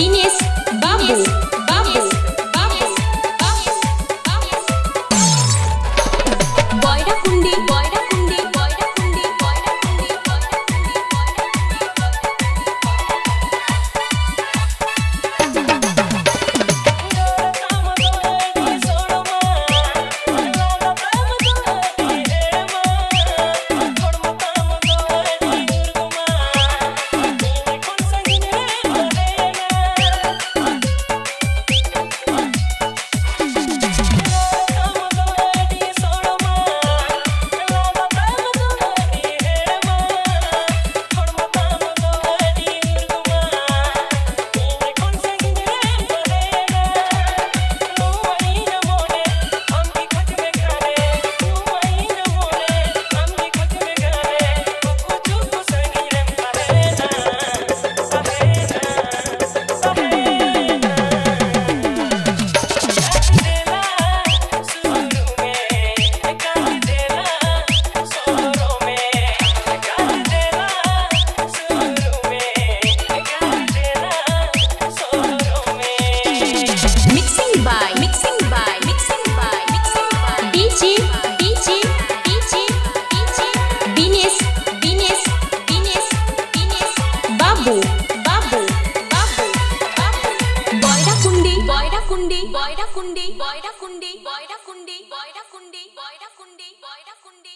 Bines Babu. Boyda kundi.